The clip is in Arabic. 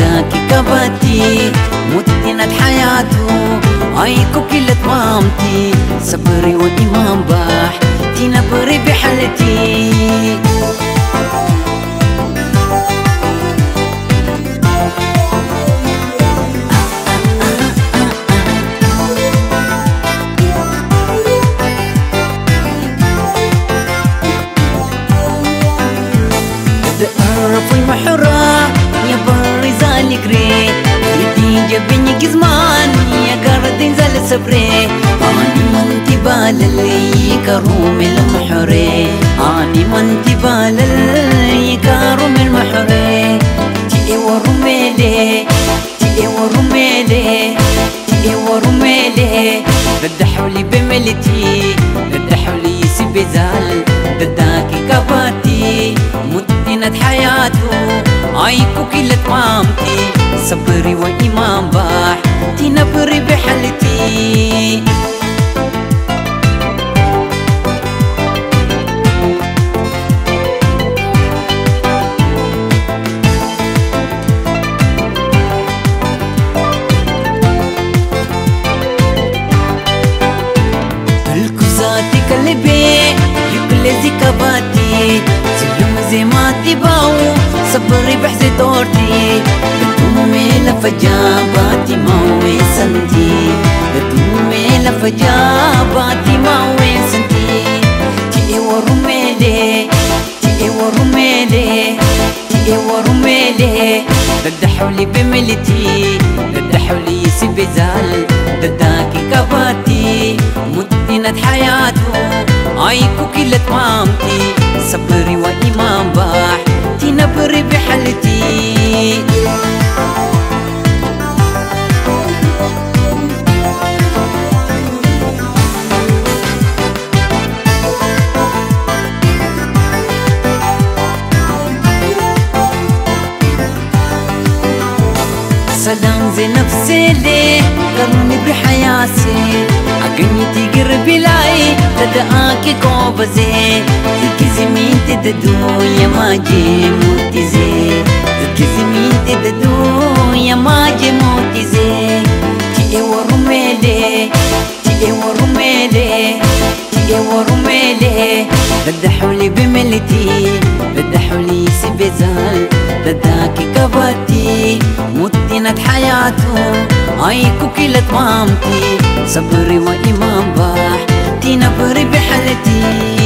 فداكي كباتي متنت حياته أيكو كلت مامتي صبري والإمام باح تنبري بحالتي حرة يا بري زالك ري يدي جبنك زمان يا قردين زال صبري أني منتي باللي كروم المحري أني منتي باللي كروم المحري تئي ورميلي تئي ورميلي تئي ورميلي رد حولي بملتي رد حولي سبي زال رداكي كباتي متنت حياته أيكو كلت مامتي صبري وإمام باح تنبري بحالتي تلك ذاتي قلبي يكلزي كباتي زي ما تباو صبري بحزي دورتي بدومي لفجاباتي موي سنتي بدومي لفجاباتي موي سنتي تئي ورميلي تئي ورميلي تئي ورميلي رد حولي بملتي رد حولي يسيب زال رداكي كباتي متنت حياته أيكو كلت مامتي صبري وإمام باح تنبري بحالتي سلام زي نفسي ليه قرني بحياسي عقنيتي قربي لاي تدعاكي كوبزي تركزي مين تددو يا ماجي موتزي تركزي مين تددو يا ماجي موتزي تئي ورميلي تئي ورميلي تئي ورميلي رد حولي بملتي رد حولي سبي زال رداكي كباتي متنت حياته أيكو كلت مامتي صبري وإمام باح تنبري بحالتي.